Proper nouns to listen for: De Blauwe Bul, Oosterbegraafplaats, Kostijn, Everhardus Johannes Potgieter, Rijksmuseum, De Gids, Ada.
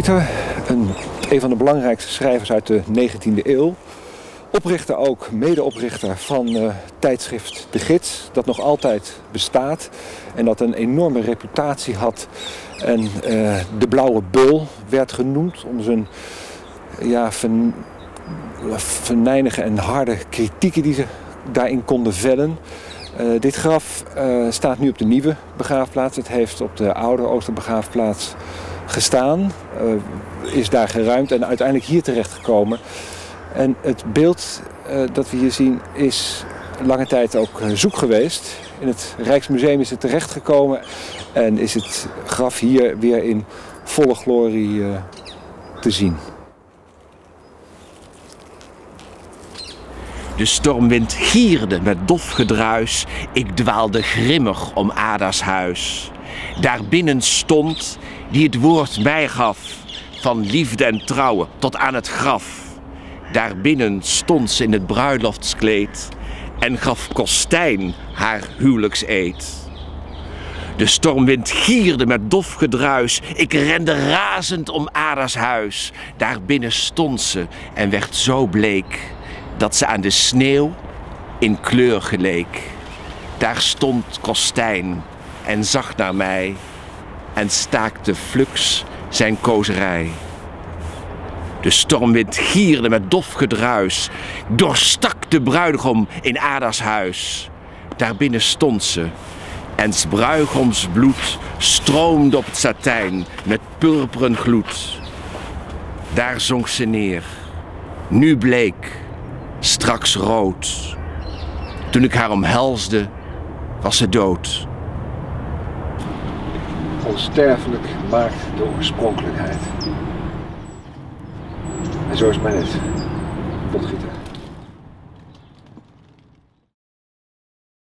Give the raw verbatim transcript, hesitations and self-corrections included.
Potgieter, een, een van de belangrijkste schrijvers uit de negentiende eeuw. Oprichter ook, medeoprichter van uh, tijdschrift De Gids, dat nog altijd bestaat en dat een enorme reputatie had. En uh, De Blauwe Bul werd genoemd om zijn ja, ven, venijnige en harde kritieken die ze daarin konden vellen. Uh, dit graf uh, staat nu op de nieuwe begraafplaats. Het heeft op de oude Oosterbegraafplaats gestaan, uh, is daar geruimd en uiteindelijk hier terechtgekomen. En het beeld uh, dat we hier zien is lange tijd ook zoek geweest. In het Rijksmuseum is het terechtgekomen en is het graf hier weer in volle glorie uh, te zien. De stormwind gierde met dof gedruis, ik dwaalde grimmig om Ada's huis. Daarbinnen stond, die het woord mij gaf, van liefde en trouwen tot aan het graf. Daarbinnen stond ze in het bruiloftskleed en gaf Kostijn haar huwelijkseed. De stormwind gierde met dof gedruis, ik rende razend om Ada's huis. Daarbinnen stond ze en werd zo bleek dat ze aan de sneeuw in kleur geleek. Daar stond Kostijn en zag naar mij en staakte flux zijn kozerij. De stormwind gierde met dof gedruis, doorstak de bruidegom in Ada's huis. Daarbinnen stond ze en 's bruidegoms bloed stroomde op het satijn met purperen gloed. Daar zonk ze neer, nu bleek, straks rood. Toen ik haar omhelsde, was ze dood. Onsterfelijk maakt de oorspronkelijkheid. En zo is men het, Potgieter.